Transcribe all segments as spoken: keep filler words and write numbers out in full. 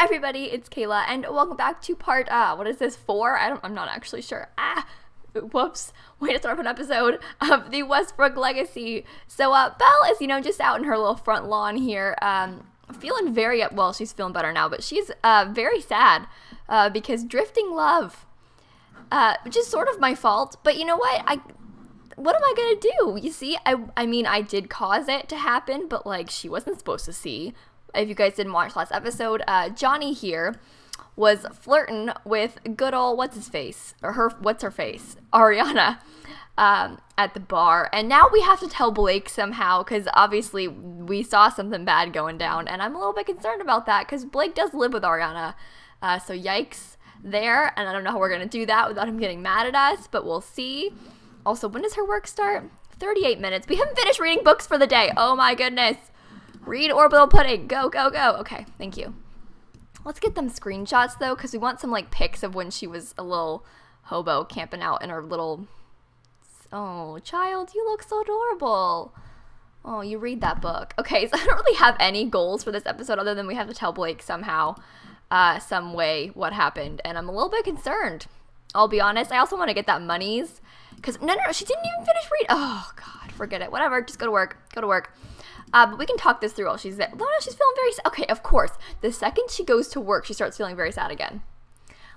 Hi everybody, it's Kayla and welcome back to part uh what is this, four? I don't I'm not actually sure. Ah whoops, way to start off an episode of the Westbrook Legacy. So uh Belle is, you know, just out in her little front lawn here. Um feeling very up well, she's feeling better now, but she's uh very sad uh because drifting love. Uh which is sort of my fault, but you know what? I what am I gonna do? You see, I I mean I did cause it to happen, but like she wasn't supposed to see. If you guys didn't watch last episode, uh, Johnny here was flirting with good old what's his face or her what's her face Ariana um, at the bar, and now we have to tell Blake somehow because obviously we saw something bad going down, and I'm a little bit concerned about that because Blake does live with Ariana, uh, so yikes there, and I don't know how we're gonna do that without him getting mad at us, but we'll see. Also, when does her work start? thirty-eight minutes. We haven't finished reading books for the day. Oh my goodness. Read Orbital Pudding. Go, go, go. Okay, thank you. Let's get them screenshots, though, because we want some, like, pics of when she was a little hobo camping out in her little... Oh, child, you look so adorable. Oh, you read that book. Okay, so I don't really have any goals for this episode other than we have to tell Blake somehow, uh, some way, what happened. And I'm a little bit concerned, I'll be honest. I also want to get that monies, because... No, no, no, she didn't even finish reading. Oh, God, forget it. Whatever, just go to work. Go to work. Uh, but we can talk this through while she's there. No, no, she's feeling very sad. Okay, of course. The second she goes to work, she starts feeling very sad again.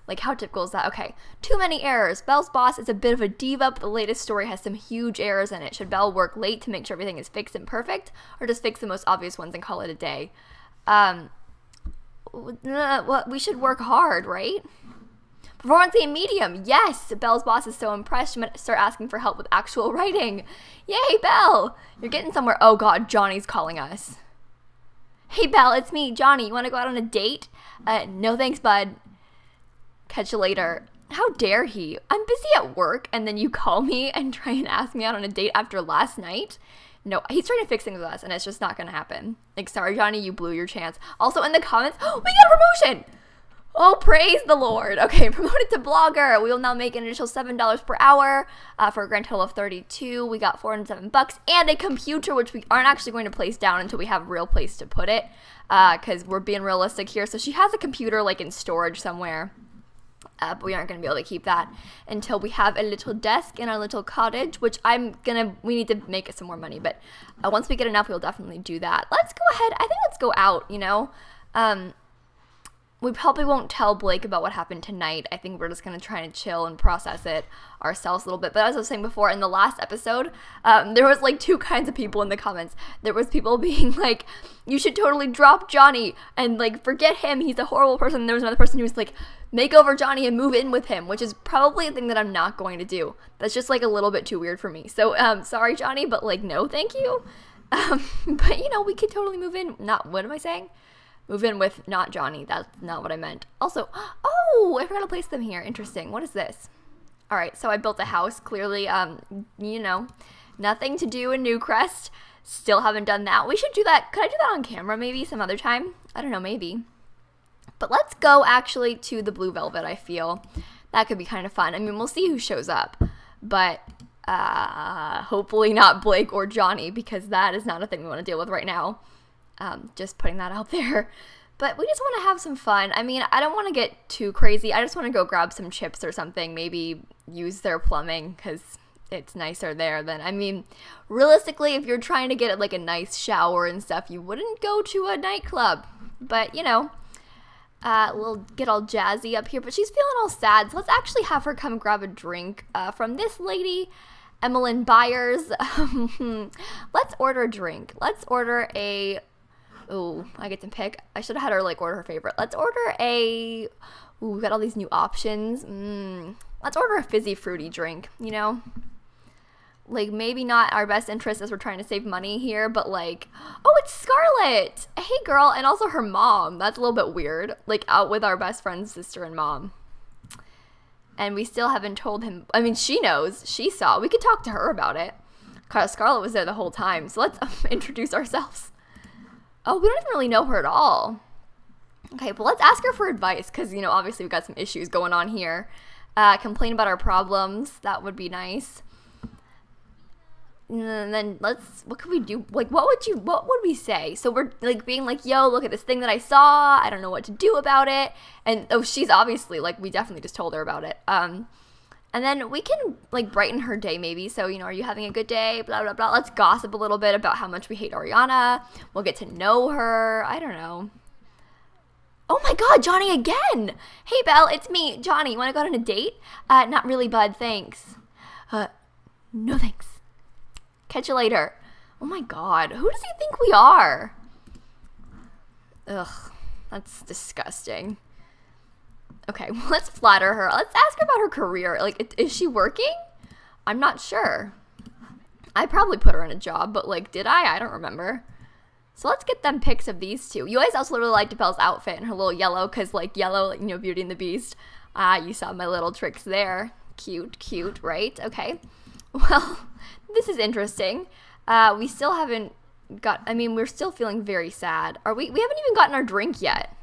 Like, how typical is that? Okay. Too many errors. Belle's boss is a bit of a diva, but the latest story has some huge errors in it. Should Belle work late to make sure everything is fixed and perfect, or just fix the most obvious ones and call it a day? Um, well, we should work hard, right? Performance game medium. Yes, Belle's boss is so impressed. She might start asking for help with actual writing. Yay, Belle! You're getting somewhere. Oh God, Johnny's calling us. Hey, Belle, it's me, Johnny. You want to go out on a date? Uh, no thanks, bud. Catch you later. How dare he? I'm busy at work, and then you call me and try and ask me out on a date after last night? No, he's trying to fix things with us, and it's just not going to happen. Like, sorry, Johnny, you blew your chance. Also, in the comments, oh, we got a promotion! Oh, praise the Lord. Okay, promoted to blogger. We will now make an initial seven dollars per hour uh, for a grand total of thirty-two. We got four hundred seven bucks and a computer, which we aren't actually going to place down until we have a real place to put it because uh, we're being realistic here. So she has a computer like in storage somewhere, uh, but we aren't going to be able to keep that until we have a little desk in our little cottage, which I'm going to, we need to make some more money. But uh, once we get enough, we'll definitely do that. Let's go ahead. I think let's go out, you know. Um... We probably won't tell Blake about what happened tonight. I think we're just going to try and chill and process it ourselves a little bit. But as I was saying before, in the last episode, um, there was like two kinds of people in the comments. There was people being like, you should totally drop Johnny and like forget him. He's a horrible person. And there was another person who was like, make over Johnny and move in with him, which is probably a thing that I'm not going to do. That's just like a little bit too weird for me. So um, sorry, Johnny, but like, no, thank you. Um, but you know, we could totally move in. Not, what am I saying? Move in with not Johnny. That's not what I meant. Also, oh, I forgot to place them here. Interesting. What is this? All right, so I built a house. Clearly, um, you know, nothing to do in Newcrest. Still haven't done that. We should do that. Could I do that on camera maybe some other time? I don't know, maybe. But let's go actually to the Blue Velvet, I feel. That could be kind of fun. I mean, we'll see who shows up. But... Uh, hopefully not Blake or Johnny because that is not a thing we want to deal with right now. Um, just putting that out there. But we just want to have some fun. I mean, I don't want to get too crazy. I just want to go grab some chips or something. Maybe use their plumbing because it's nicer there than, I mean, realistically, if you're trying to get like a nice shower and stuff, you wouldn't go to a nightclub. But, you know, uh, we'll get all jazzy up here. But she's feeling all sad. So let's actually have her come grab a drink uh, from this lady, Emmeline Byers. Let's order a drink. Let's order a... Ooh, I get to pick. I should have had her, like, order her favorite. Let's order a... Ooh, we've got all these new options. Mmm. Let's order a fizzy fruity drink, you know? Like, maybe not our best interest as we're trying to save money here, but, like... Oh, it's Scarlett! Hey, girl, and also her mom. That's a little bit weird. Like, out with our best friend's sister and mom. And we still haven't told him... I mean, she knows. She saw. We could talk to her about it. Because Scarlett was there the whole time. So let's um, introduce ourselves. Oh, we don't even really know her at all. Okay, but let's ask her for advice because, you know, obviously we've got some issues going on here. Uh, complain about our problems. That would be nice. and then let's, what could we do? Like, what would you, what would we say? So we're like being like, yo, look at this thing that I saw. I don't know what to do about it. And oh, she's obviously like, we definitely just told her about it. Um, and then we can like brighten her day maybe. So, you know, are you having a good day? Blah, blah, blah. Let's gossip a little bit about how much we hate Ariana. We'll get to know her. I don't know. Oh my God, Johnny again. Hey, Belle, it's me, Johnny. You want to go on a date? Uh, not really, bud. Thanks. Uh, no thanks. Catch you later. Oh my God, who does he think we are? Ugh, that's disgusting. Okay, well, let's flatter her. Let's ask her about her career. Like, is she working? I'm not sure. I probably put her in a job, but like, did I? I don't remember. So let's get them pics of these two. You guys also really liked Belle's outfit and her little yellow, because like yellow, like, you know, Beauty and the Beast. Ah, you saw my little tricks there. Cute, cute, right? Okay. Well, this is interesting. Uh, we still haven't got, I mean, we're still feeling very sad. Are we, we haven't even gotten our drink yet.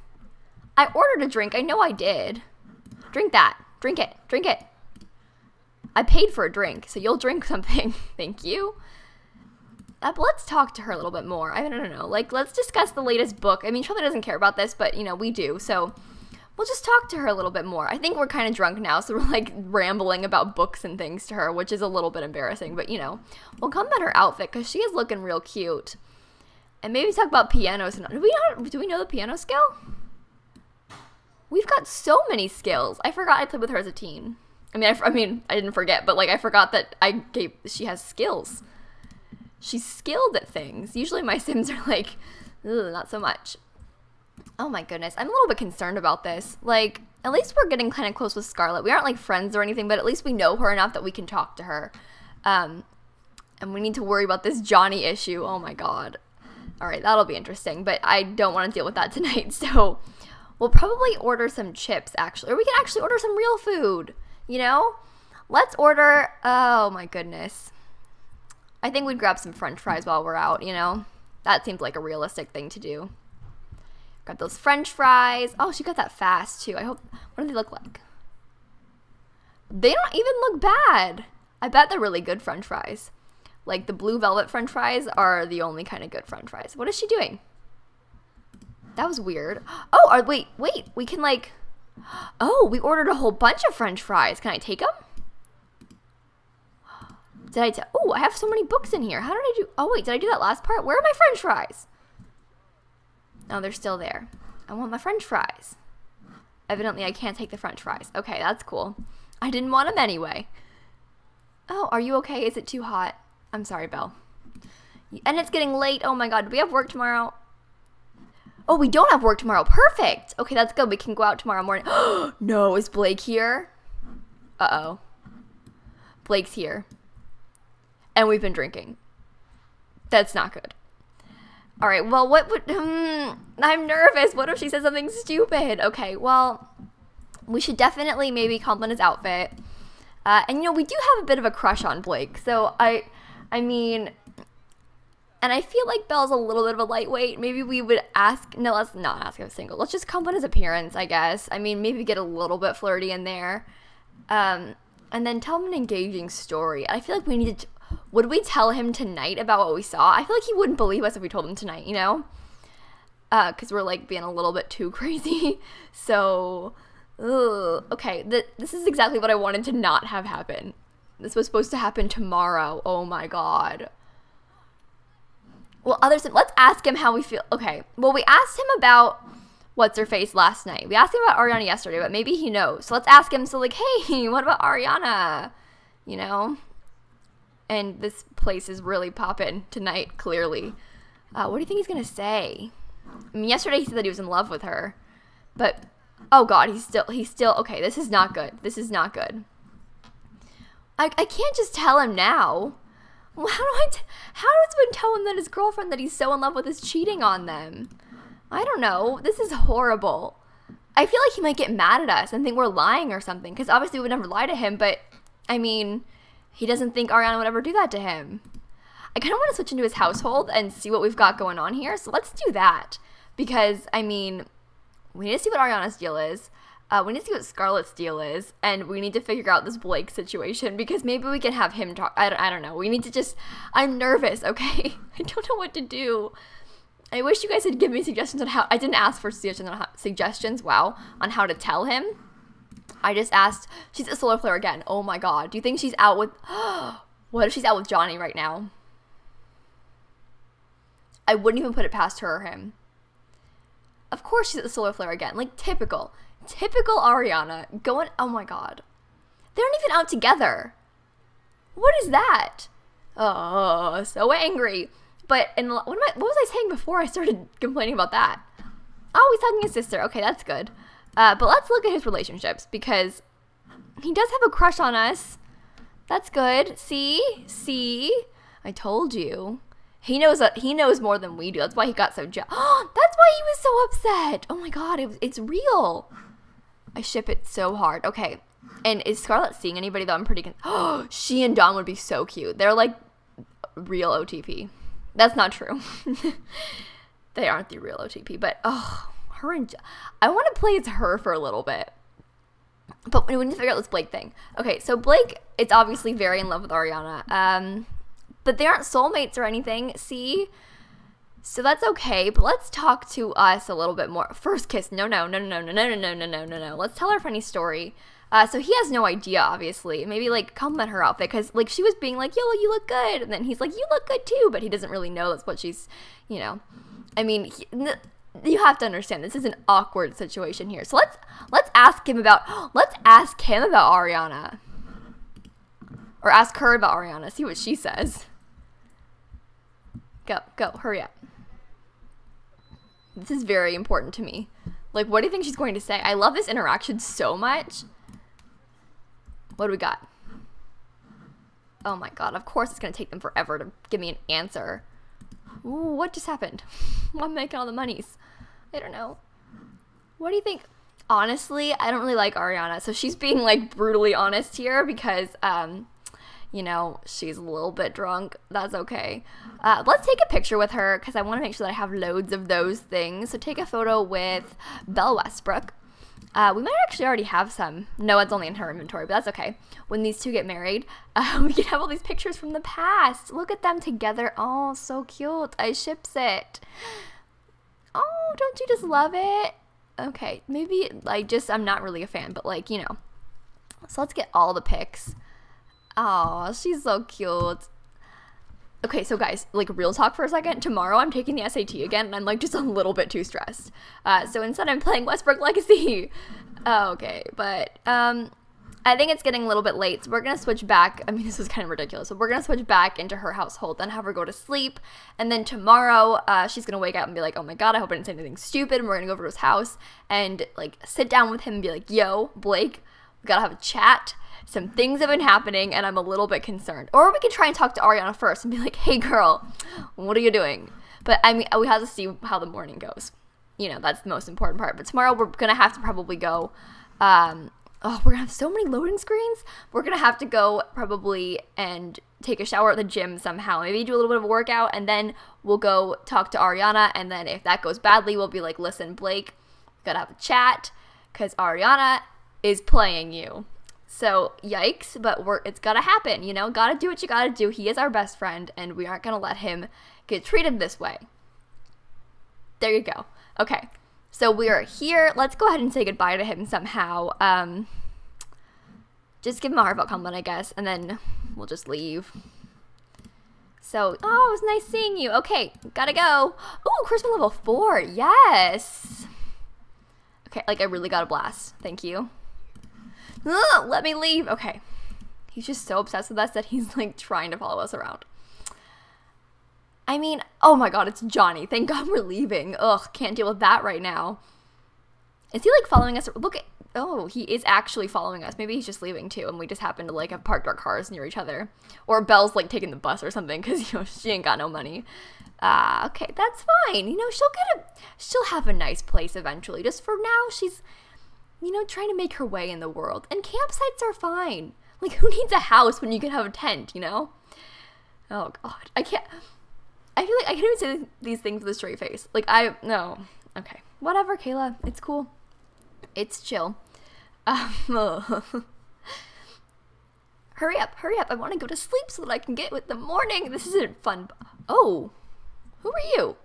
I ordered a drink. I know I did. Drink that. Drink it. Drink it. I paid for a drink, so you'll drink something. Thank you. Uh, but let's talk to her a little bit more. I don't know. Like, let's discuss the latest book. I mean, she probably doesn't care about this, but, you know, we do. So we'll just talk to her a little bit more. I think we're kind of drunk now, so we're like rambling about books and things to her, which is a little bit embarrassing, but you know, we'll come at her outfit because she is looking real cute. And maybe talk about pianos. And do we know, do we know the piano skill? We've got so many skills. I forgot I played with her as a teen. I mean, I, I mean, I didn't forget, but like I forgot that I gave, she has skills. She's skilled at things. Usually my Sims are like, ugh, not so much. Oh my goodness, I'm a little bit concerned about this. Like, at least we're getting kind of close with Scarlett. We aren't like friends or anything, but at least we know her enough that we can talk to her. Um, and we need to worry about this Johnny issue. Oh my God. All right, that'll be interesting, but I don't want to deal with that tonight. So we'll probably order some chips actually, or we can actually order some real food, you know? Let's order, oh my goodness. I think we'd grab some French fries while we're out, you know? That seems like a realistic thing to do. Got those French fries. Oh, she got that fast too. I hope, what do they look like? They don't even look bad. I bet they're really good French fries. Like the blue velvet French fries are the only kind of good French fries. What is she doing? That was weird. Oh, are, wait, wait, we can like, oh, we ordered a whole bunch of French fries. Can I take them? Did I, oh, I have so many books in here. How did I do, oh wait, did I do that last part? Where are my French fries? No, they're still there. I want my French fries. Evidently, I can't take the French fries. Okay, that's cool. I didn't want them anyway. Oh, are you okay? Is it too hot? I'm sorry, Belle. And it's getting late. Oh my God, do we have work tomorrow? Oh, we don't have work tomorrow. Perfect. Okay, that's good. We can go out tomorrow morning. No, is Blake here? Uh-oh. Blake's here. And we've been drinking. That's not good. All right, well, what would, hmm, I'm nervous. What if she says something stupid? Okay, well, we should definitely maybe compliment his outfit. Uh, and, you know, we do have a bit of a crush on Blake. So, I, I mean, and I feel like Belle's a little bit of a lightweight. Maybe we would ask, no, let's not ask him single. Let's just compliment his appearance, I guess. I mean, maybe get a little bit flirty in there. Um, and then tell him an engaging story. I feel like we need to... Would we tell him tonight about what we saw? I feel like he wouldn't believe us if we told him tonight, you know? Uh, because we're, like, being a little bit too crazy. So, ugh. Okay, th this is exactly what I wanted to not have happen. This was supposed to happen tomorrow. Oh, my God. Well, other than, let's ask him how we feel. Okay, well, we asked him about what's-her-face last night. We asked him about Ariana yesterday, but maybe he knows. So let's ask him. So, like, hey, what about Ariana? You know? And this place is really popping tonight, clearly. Uh, what do you think he's gonna say? I mean, yesterday he said that he was in love with her, but oh God, he's still, he's still, okay, this is not good. This is not good. I, I can't just tell him now. How do I, t how does one tell him that his girlfriend that he's so in love with is cheating on them? I don't know, this is horrible. I feel like he might get mad at us and think we're lying or something, because obviously we would never lie to him, but I mean, he doesn't think Ariana would ever do that to him. I kind of want to switch into his household and see what we've got going on here. So let's do that because, I mean, we need to see what Ariana's deal is. Uh, we need to see what Scarlett's deal is, and we need to figure out this Blake situation, because maybe we can have him talk. I don't, I don't know. We need to just... I'm nervous, okay? I don't know what to do. I wish you guys had given me suggestions on how... I didn't ask for suggestions, on how, suggestions, wow, on how to tell him. I just asked... She's a solo player again. Oh my god. Do you think she's out with... What if she's out with Johnny right now? I wouldn't even put it past her or him. Of course she's at the solar flare again. Like, typical. Typical Ariana. Going, oh my god. They aren't even out together. What is that? Oh, so angry. But, and what, am I, what was I saying before I started complaining about that? Oh, he's hugging his sister. Okay, that's good. Uh, but let's look at his relationships, because he does have a crush on us. That's good. See? See? I told you. He knows that he knows more than we do. That's why he got so jealous. Oh, that's why he was so upset. Oh my god, it, it's real. I ship it so hard. Okay, and is Scarlett seeing anybody though? I'm pretty. Con oh, she and Don would be so cute. They're like real O T P. That's not true. They aren't the real O T P, but oh, her and I want to play as her for a little bit. But we need to figure out this Blake thing. Okay, so Blake, it's obviously very in love with Ariana. Um. But they aren't soulmates or anything, see? So that's okay, but let's talk to us a little bit more. First kiss, no, no, no, no, no, no, no, no, no, no, no, no. Let's tell her a funny story. Uh, so he has no idea, obviously. Maybe, like, compliment her outfit, because, like, she was being like, yo, you look good. And then he's like, you look good, too. But he doesn't really know that's what she's, you know. I mean, he, you have to understand, this is an awkward situation here. So let's, let's ask him about, let's ask him about Ariana. Or ask her about Ariana, see what she says. Go, go, hurry up. This is very important to me. Like, what do you think she's going to say? I love this interaction so much. What do we got? Oh my god, of course it's going to take them forever to give me an answer. Ooh, what just happened? I'm making all the monies. I don't know. What do you think? Honestly, I don't really like Ariana. So she's being, like, brutally honest here because, um... you know, she's a little bit drunk. That's okay. Uh, let's take a picture with her because I want to make sure that I have loads of those things. So take a photo with Belle Westbrook. Uh, we might actually already have some. No, it's only in her inventory, but that's okay. When these two get married, uh, we can have all these pictures from the past. Look at them together. Oh, so cute. I ships it. Oh, don't you just love it? Okay, maybe, like, just I'm not really a fan, but, like, you know. So let's get all the pics. Oh, she's so cute. Okay, so guys, like, real talk for a second. Tomorrow I'm taking the S A T again, and I'm, like, just a little bit too stressed. Uh, so instead I'm playing Westbrook Legacy. Okay, but um, I think it's getting a little bit late, so we're going to switch back. I mean, this was kind of ridiculous. So we're going to switch back into her household, then have her go to sleep. And then tomorrow uh, she's going to wake up and be like, oh my god, I hope I didn't say anything stupid. And we're going to go over to his house and, like, sit down with him and be like, yo, Blake, we got to have a chat. Some things have been happening, and I'm a little bit concerned. Or we could try and talk to Ariana first and be like, hey, girl, what are you doing? But, I mean, we have to see how the morning goes. You know, that's the most important part. But tomorrow we're going to have to probably go um, – oh, we're going to have so many loading screens. We're going to have to go probably and take a shower at the gym somehow. Maybe do a little bit of a workout, and then we'll go talk to Ariana. And then if that goes badly, we'll be like, listen, Blake, we've got to have a chat because Ariana is playing you. So, yikes, but we're, it's gotta happen, you know? Gotta do what you gotta do. He is our best friend, and we aren't gonna let him get treated this way. There you go. Okay, so we are here. Let's go ahead and say goodbye to him somehow. Um, just give him a heartfelt compliment, I guess, and then we'll just leave. So, oh, it was nice seeing you. Okay, gotta go. Ooh, charisma level four, yes. Okay, like, I really got a blast. Thank you. Ugh, let me leave. Okay. He's just so obsessed with us that he's, like, trying to follow us around. I mean, oh my god, it's Johnny. Thank god we're leaving. Ugh, can't deal with that right now. Is he, like, following us? Look at, oh, he is actually following us. Maybe he's just leaving too, and we just happen to, like, have parked our cars near each other. Or Belle's, like, taking the bus or something because, you know, she ain't got no money. Uh, okay, that's fine. You know, she'll get a, she'll have a nice place eventually. Just for now, she's... you know, trying to make her way in the world. And campsites are fine. Like, who needs a house when you can have a tent, you know? Oh, god. I can't... I feel like I can't even say these things with a straight face. Like, I... No. Okay. Whatever, Kayla. It's cool. It's chill. Um, hurry up, hurry up. I want to go to sleep so that I can get with the morning. This isn't fun. Oh, who are you?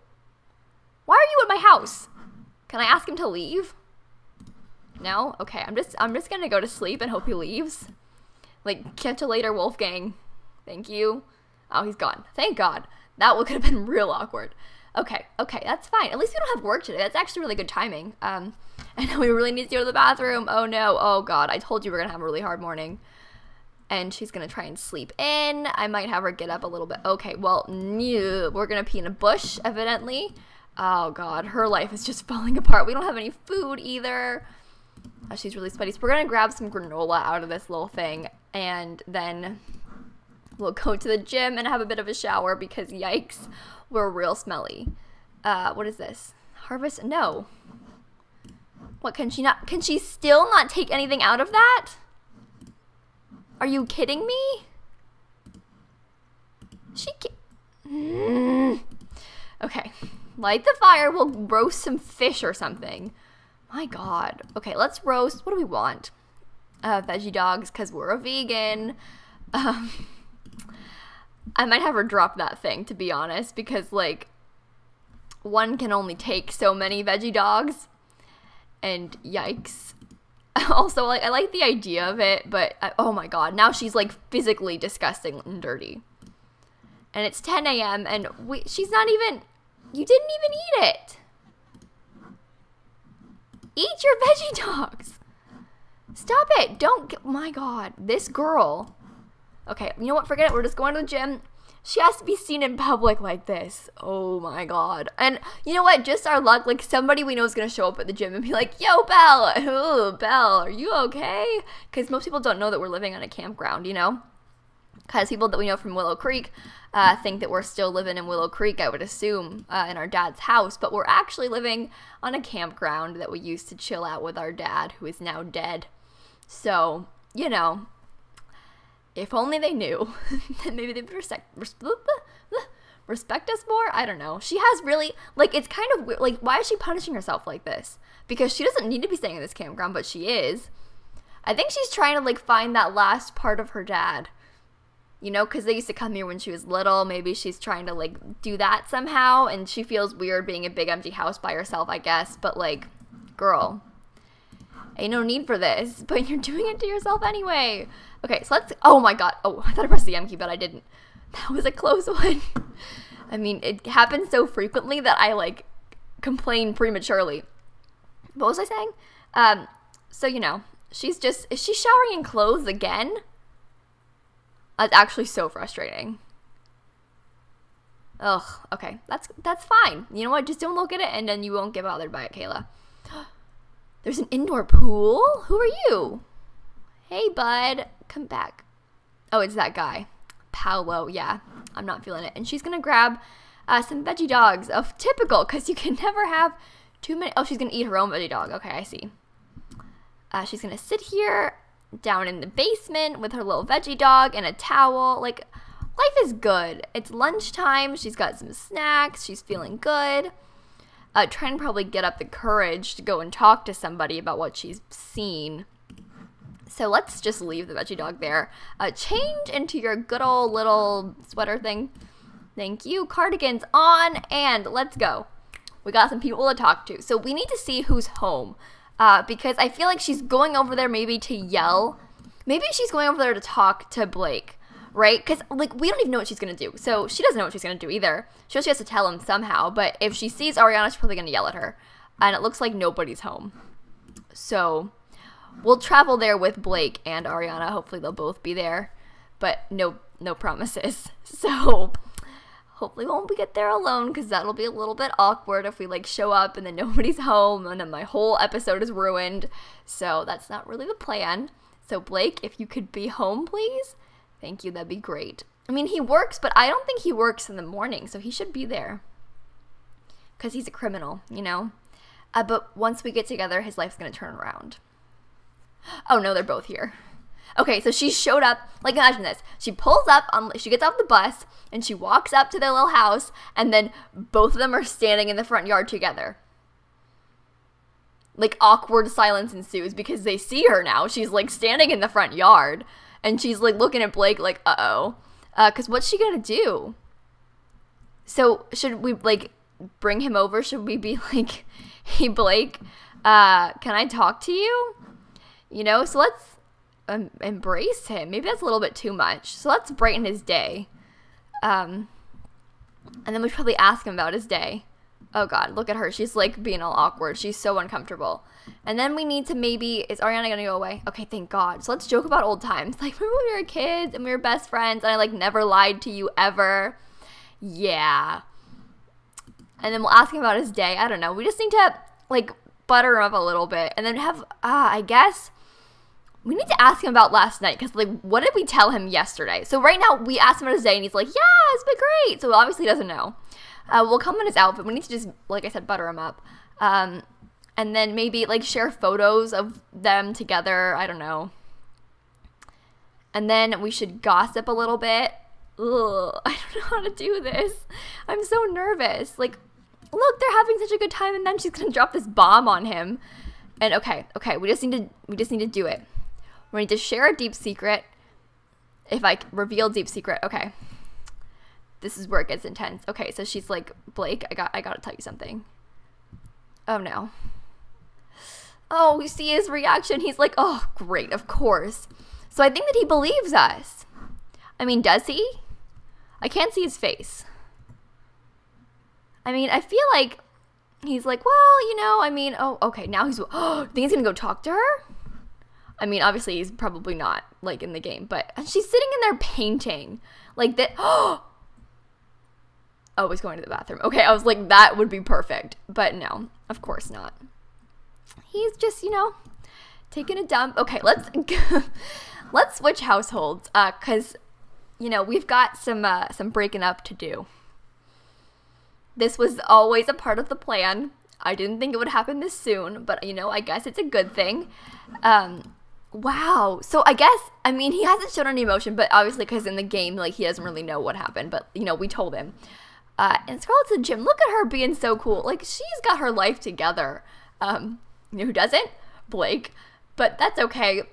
Why are you at my house? Can I ask him to leave? No? Okay, I'm just I'm just gonna go to sleep and hope he leaves. Like, catch you later, Wolfgang. Thank you. Oh, he's gone. Thank God. That would have been real awkward. Okay, okay, that's fine. At least we don't have work today. That's actually really good timing. Um, I know we really need to go to the bathroom. Oh no, oh God, I told you we're gonna have a really hard morning. And she's gonna try and sleep in. I might have her get up a little bit. Okay, well, no, we're gonna pee in a bush, evidently. Oh God, her life is just falling apart. We don't have any food either. Oh, she's really sweaty. So we're gonna grab some granola out of this little thing, and then we'll go to the gym and have a bit of a shower because yikes, we're real smelly. Uh, what is this? Harvest? No. What, can she not, can she still not take anything out of that? Are you kidding me? She can't. Mm. Okay, light the fire. We'll roast some fish or something. My God. Okay, let's roast. What do we want? Uh, veggie dogs, because we're a vegan. Um, I might have her drop that thing, to be honest, because, like, one can only take so many veggie dogs, and yikes. Also, like, I like the idea of it, but, I, oh my God, now she's, like, physically disgusting and dirty. And it's ten A M, and we, she's not even, you didn't even eat it. Eat your veggie dogs. Stop it. Don't, get, my God, this girl. Okay, you know what, forget it, we're just going to the gym. She has to be seen in public like this. Oh my God. And you know what, just our luck, like somebody we know is gonna show up at the gym and be like, yo, Belle, ooh, Belle, are you okay? Because most people don't know that we're living on a campground, you know? Because people that we know from Willow Creek uh, think that we're still living in Willow Creek, I would assume, uh, in our dad's house. But we're actually living on a campground that we used to chill out with our dad, who is now dead. So, you know, if only they knew, then maybe they'd respect, respect us more? I don't know. She has really, like, it's kind of weird. Like, why is she punishing herself like this? Because she doesn't need to be staying in this campground, but she is. I think she's trying to, like, find that last part of her dad. You know, because they used to come here when she was little. Maybe she's trying to, like, do that somehow. And she feels weird being in a big empty house by herself, I guess. But, like, girl, ain't no need for this. But you're doing it to yourself anyway. Okay, so let's... Oh, my God. Oh, I thought I pressed the M key, but I didn't. That was a close one. I mean, it happens so frequently that I, like, complain prematurely. What was I saying? Um, so, you know, she's just... Is she showering in clothes again? That's actually so frustrating. Ugh, okay, that's that's fine. You know what, just don't look at it and then you won't get bothered by it, Kayla. There's an indoor pool? Who are you? Hey, bud, come back. Oh, it's that guy. Paolo, yeah, I'm not feeling it. And she's gonna grab uh, some veggie dogs. Oh, typical, because you can never have too many. Oh, she's gonna eat her own veggie dog. Okay, I see. Uh, she's gonna sit here down in the basement with her little veggie dog and a towel. Like, life is good. It's lunchtime. She's got some snacks. She's feeling good. Uh, trying to probably get up the courage to go and talk to somebody about what she's seen. So let's just leave the veggie dog there. Uh, change into your good old little sweater thing. Thank you. Cardigan's on, and let's go. We got some people to talk to. So we need to see who's home. Uh, because I feel like she's going over there maybe to yell. Maybe she's going over there to talk to Blake, right? Because, like, we don't even know what she's going to do. So she doesn't know what she's going to do either. She just has to tell him somehow. But if she sees Ariana, she's probably going to yell at her. And it looks like nobody's home. So we'll travel there with Blake and Ariana. Hopefully they'll both be there. But no, no promises. So hopefully won't we get there alone, because that'll be a little bit awkward if we, like, show up and then nobody's home and then my whole episode is ruined. So that's not really the plan. So Blake, if you could be home, please. Thank you. That'd be great. I mean, he works, but I don't think he works in the morning, so he should be there because he's a criminal, you know. Uh, but once we get together, his life's going to turn around. Oh, no, they're both here. Okay, so she showed up, like, imagine this. She pulls up, on, she gets off the bus, and she walks up to their little house, and then both of them are standing in the front yard together. like, awkward silence ensues because they see her now. She's, like, standing in the front yard, and she's, like, looking at Blake like, uh-oh. Uh, because what's she gonna do? So should we, like, bring him over? Should we be like, hey, Blake, uh, can I talk to you? You know, so let's um, embrace him. Maybe that's a little bit too much. So let's brighten his day. Um, and then we should probably ask him about his day. Oh God, look at her. She's like being all awkward. She's so uncomfortable. And then we need to maybe, is Ariana gonna go away? Okay, thank God. So let's joke about old times. Like, remember when we were kids and we were best friends and I like never lied to you ever? Yeah. And then we'll ask him about his day. I don't know. We just need to like butter him up a little bit and then have, ah, uh, I guess we need to ask him about last night because like, what did we tell him yesterday? So right now we asked him about his day and he's like, yeah, it's been great. So obviously he doesn't know. Uh, we'll come on his outfit. We need to just, like I said, butter him up. Um, and then maybe, like, share photos of them together. I don't know. And then we should gossip a little bit. Ugh, I don't know how to do this. I'm so nervous. Like, look, they're having such a good time, and then she's going to drop this bomb on him. And okay, okay, we just need to, we just need to do it. We need to share a deep secret. If I reveal deep secret, okay. This is where it gets intense. Okay, so she's like, Blake, I got, I gotta tell you something. Oh no. Oh, you see his reaction. He's like, oh, great, of course. So I think that he believes us. I mean, does he? I can't see his face. I mean, I feel like he's like, well, you know, I mean, oh, okay, now he's, oh, think he's gonna go talk to her? I mean, obviously he's probably not like in the game, but she's sitting in there painting like that. Oh. Oh, he's going to the bathroom. Okay, I was like, that would be perfect. But no, of course not. He's just, you know, taking a dump. Okay, let's let's switch households uh, because, you know, we've got some, uh, some breaking up to do. This was always a part of the plan. I didn't think it would happen this soon, but, you know, I guess it's a good thing. Um, wow. So I guess, I mean, he hasn't shown any emotion, but obviously because in the game, like, he doesn't really know what happened. But, you know, we told him. Uh, and Scarlett's in the gym. Look at her being so cool. Like, she's got her life together. Um, you know who doesn't? Blake. But that's okay.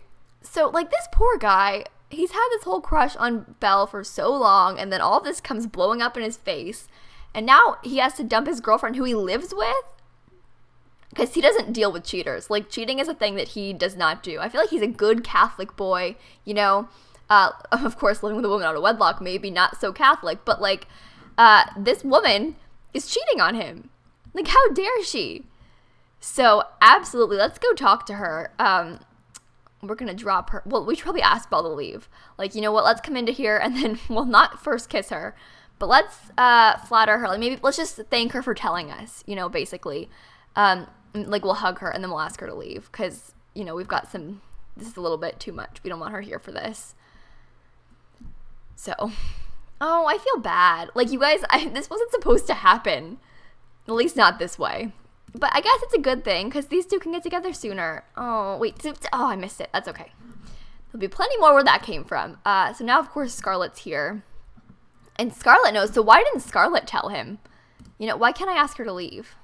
So, like, this poor guy, he's had this whole crush on Belle for so long, and then all this comes blowing up in his face. And now he has to dump his girlfriend who he lives with? Because he doesn't deal with cheaters. Like, cheating is a thing that he does not do. I feel like he's a good Catholic boy, you know? Uh, of course, living with a woman out of wedlock, maybe not so Catholic, but, like, Uh, this woman is cheating on him. Like, how dare she? So, absolutely, let's go talk to her. Um, we're gonna drop her. Well, we should probably ask Belle to leave. Like, you know what, let's come into here and then we'll not first kiss her, but let's uh, flatter her. Like, maybe let's just thank her for telling us, you know, basically. Um, like, we'll hug her and then we'll ask her to leave because, you know, we've got some, this is a little bit too much. We don't want her here for this. So... Oh, I feel bad. Like, you guys, I, this wasn't supposed to happen. At least not this way. But I guess it's a good thing, because these two can get together sooner. Oh, wait. Oh, I missed it. That's okay. There'll be plenty more where that came from. Uh, so now, of course, Scarlett's here. And Scarlett knows, so why didn't Scarlett tell him? You know, why can't I ask her to leave?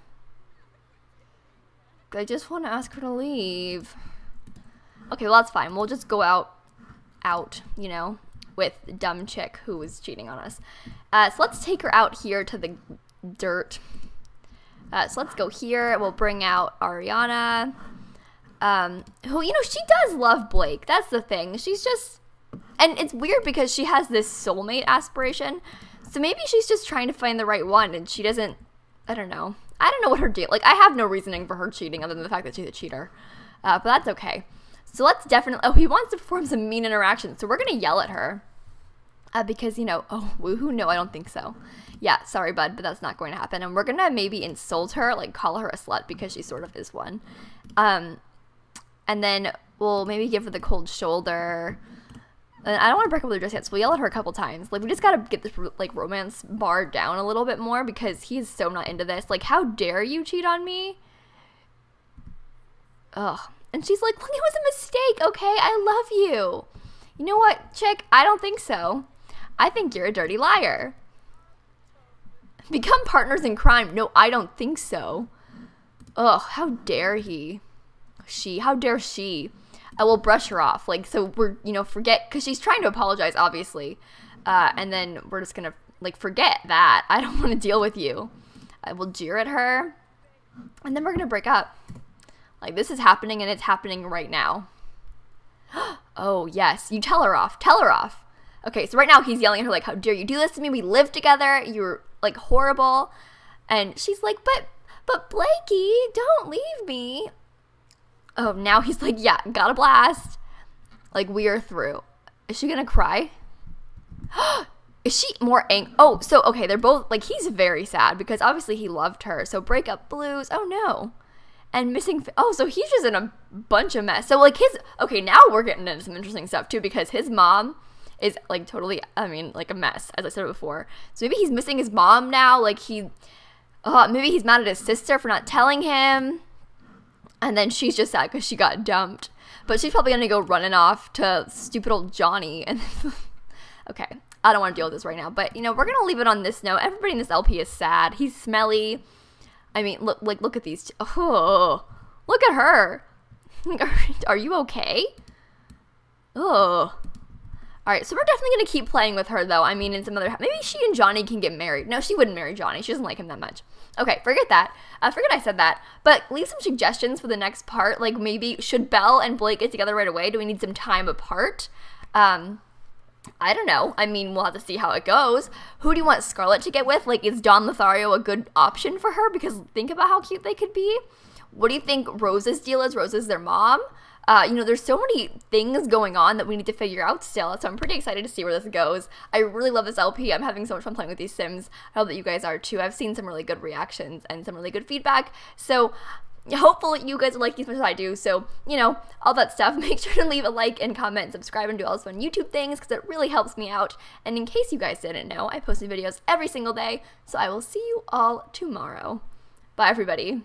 I just want to ask her to leave. Okay, well, that's fine. We'll just go out, out, you know, with the dumb chick who was cheating on us. Uh, so let's take her out here to the dirt. Uh, so let's go here. We'll bring out Ariana, um, who, you know, she does love Blake. That's the thing. She's just, and it's weird because she has this soulmate aspiration. So maybe she's just trying to find the right one and she doesn't, I don't know. I don't know what her deal, like I have no reasoning for her cheating other than the fact that she's a cheater, uh, but that's okay. So let's definitely, oh, he wants to perform some mean interactions. So we're going to yell at her. Uh, because, you know, oh, woohoo, no, I don't think so. Yeah, sorry, bud, but that's not going to happen. And we're going to maybe insult her, like call her a slut because she sort of is one. Um, and then we'll maybe give her the cold shoulder. And I don't want to break up with her just yet, so we'll yell at her a couple times. Like, we just got to get this, like, romance bar down a little bit more because he's so not into this. Like, how dare you cheat on me? Ugh. And she's like, well, it was a mistake, okay? I love you. You know what, chick? I don't think so. I think you're a dirty liar. Become partners in crime. No, I don't think so. Ugh, how dare he? she, how dare she? I will brush her off. Like, so we're, you know, forget, because she's trying to apologize, obviously. Uh, and then we're just going to, like, forget that. I don't want to deal with you. I will jeer at her. And then we're going to break up. Like, this is happening, and it's happening right now. Oh, yes. You tell her off. Tell her off. Okay, so right now he's yelling at her, like, how dare you do this to me? We live together. You're, like, horrible. And she's like, but, but Blakey, don't leave me. Oh, now he's like, yeah, got a blast. Like, we are through. Is she gonna cry? Is she more angry? Oh, so, okay, they're both, like, he's very sad because obviously he loved her. So breakup blues, oh no. And missing, oh, so he's just in a bunch of mess. So, like, his, okay, now we're getting into some interesting stuff too, because his mom is, like, totally, I mean, like, a mess, as I said before. So maybe he's missing his mom now. Like, he, oh, maybe he's mad at his sister for not telling him. And then she's just sad because she got dumped. But she's probably going to go running off to stupid old Johnny. And okay, I don't want to deal with this right now. But, you know, we're going to leave it on this note. Everybody in this L P is sad. He's smelly. I mean, look, like, look at these two. Oh, look at her. Are you okay? Oh. All right, so we're definitely going to keep playing with her, though. I mean, in some other... Maybe she and Johnny can get married. No, she wouldn't marry Johnny. She doesn't like him that much. Okay, forget that. I uh, forget I said that. But leave some suggestions for the next part. Like, maybe should Belle and Blake get together right away? Do we need some time apart? Um, I don't know. I mean, we'll have to see how it goes. Who do you want Scarlett to get with? Like, is Don Lothario a good option for her? Because think about how cute they could be. What do you think Rose's deal is? Rose is their mom. Uh, you know, there's so many things going on that we need to figure out still, so I'm pretty excited to see where this goes. I really love this L P. I'm having so much fun playing with these Sims. I hope that you guys are too. I've seen some really good reactions and some really good feedback, so hopefully you guys like these as much as I do. So, you know, all that stuff. Make sure to leave a like and comment and subscribe and do all those fun YouTube things, because it really helps me out. And in case you guys didn't know, I posted videos every single day, so I will see you all tomorrow. Bye, everybody.